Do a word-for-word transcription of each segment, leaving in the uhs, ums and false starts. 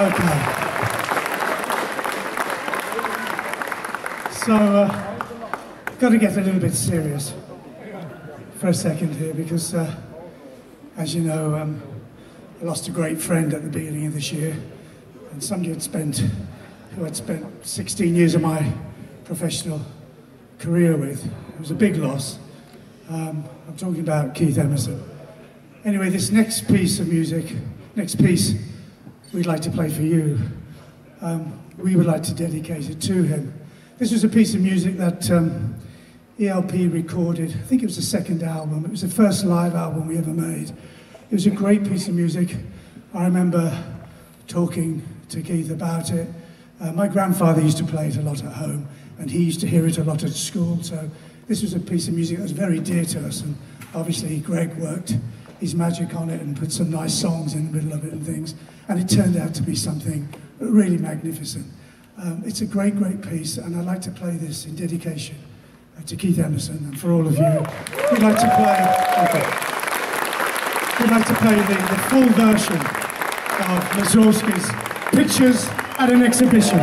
Okay. So, uh, got to get a little bit serious for a second here because, uh, as you know, um, I lost a great friend at the beginning of this year, and somebody had spent, who I'd spent sixteen years of my professional career with. It was a big loss. Um, I'm talking about Keith Emerson. Anyway, this next piece of music, next piece we'd like to play for you, um, we would like to dedicate it to him. This was a piece of music that um, E L P recorded. I think it was the second album. It was the first live album we ever made. It was a great piece of music. I remember talking to Keith about it. Uh, my grandfather used to play it a lot at home, and he used to hear it a lot at school, so this was a piece of music that was very dear to us, and obviously Greg worked his magic on it and put some nice songs in the middle of it and things, and it turned out to be something really magnificent. Um, it's a great, great piece, and I'd like to play this in dedication uh, to Keith Emerson, and for all of you, we'd like to play, okay, we'd like to play the, the full version of Mussorgsky's Pictures at an Exhibition.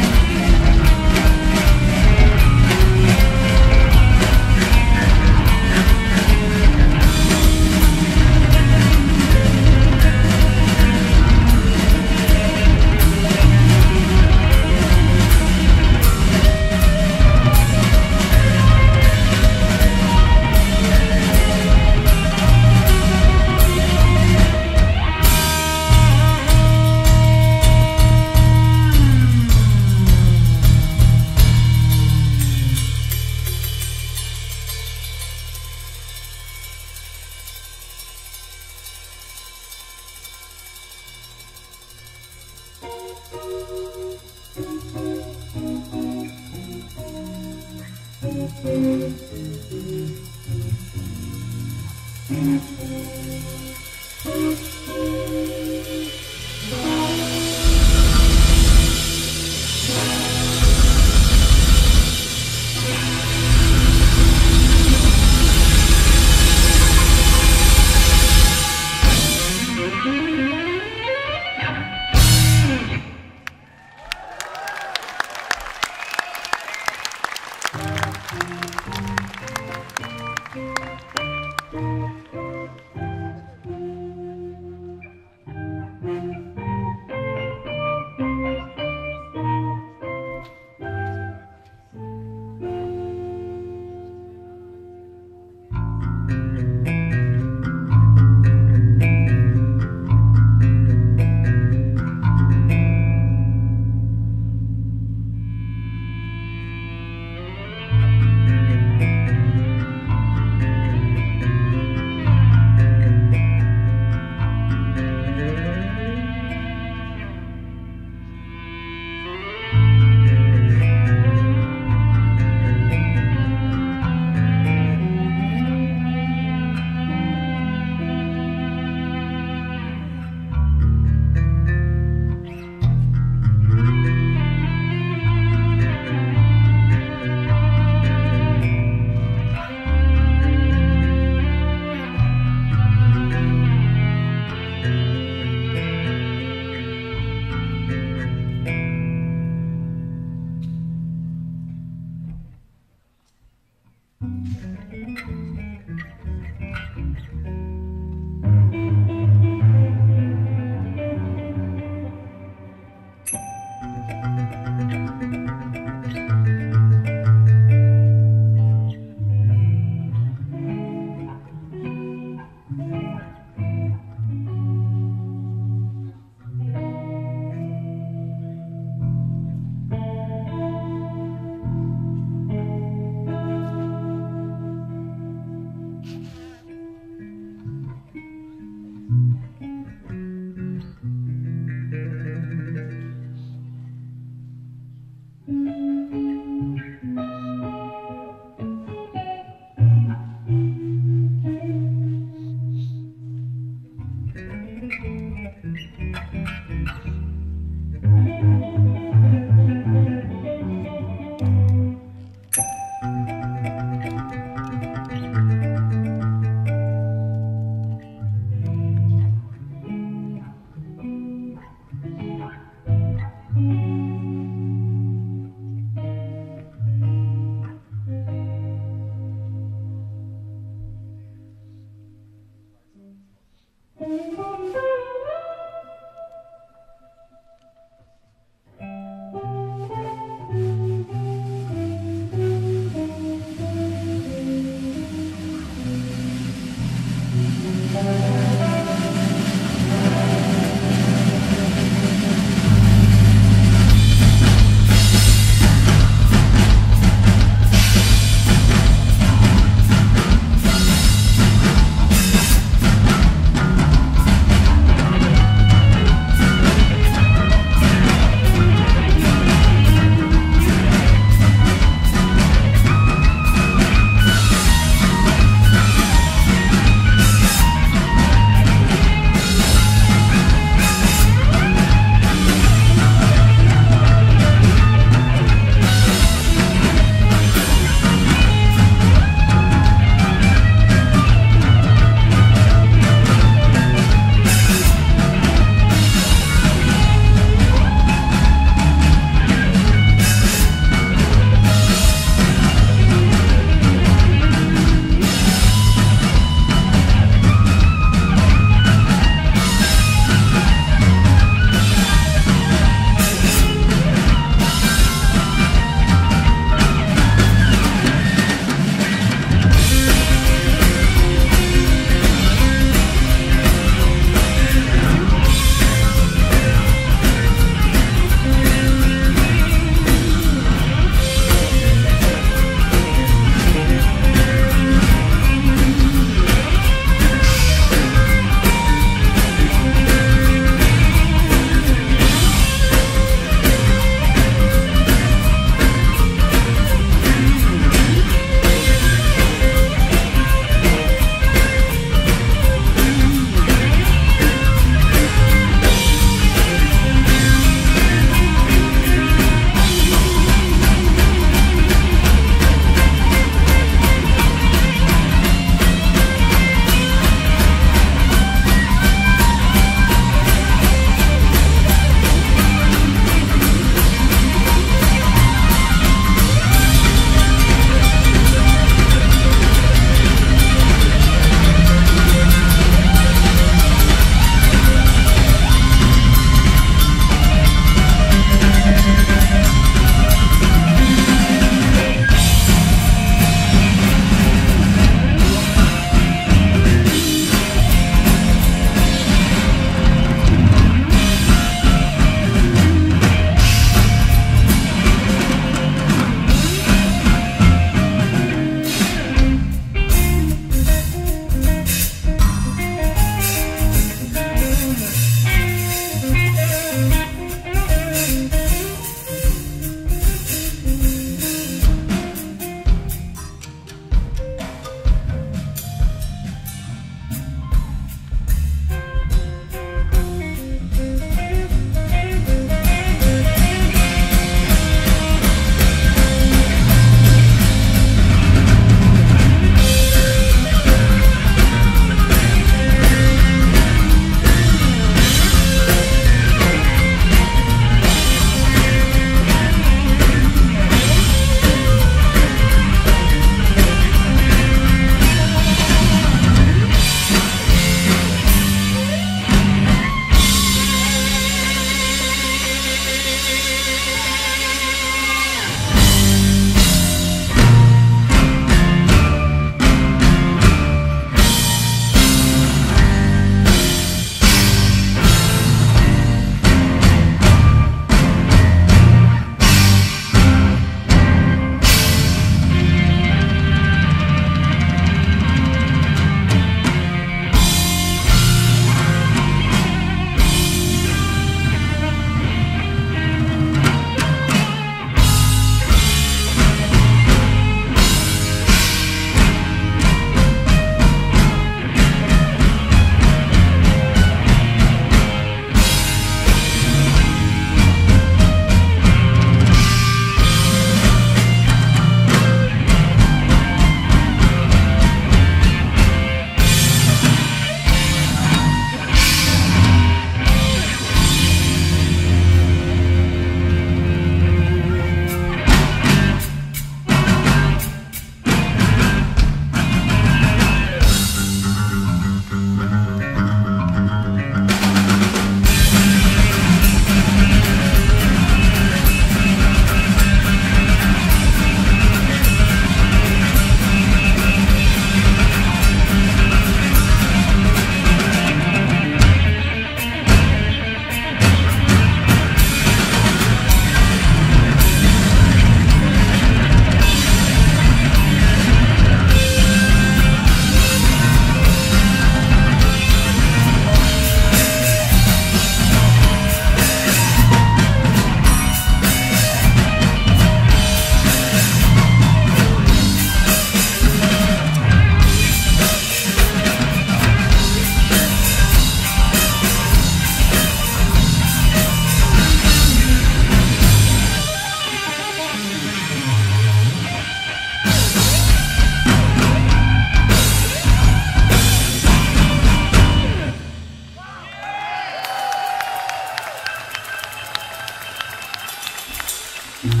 Yeah, yeah,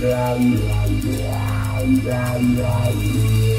yeah, yeah, yeah, yeah, yeah.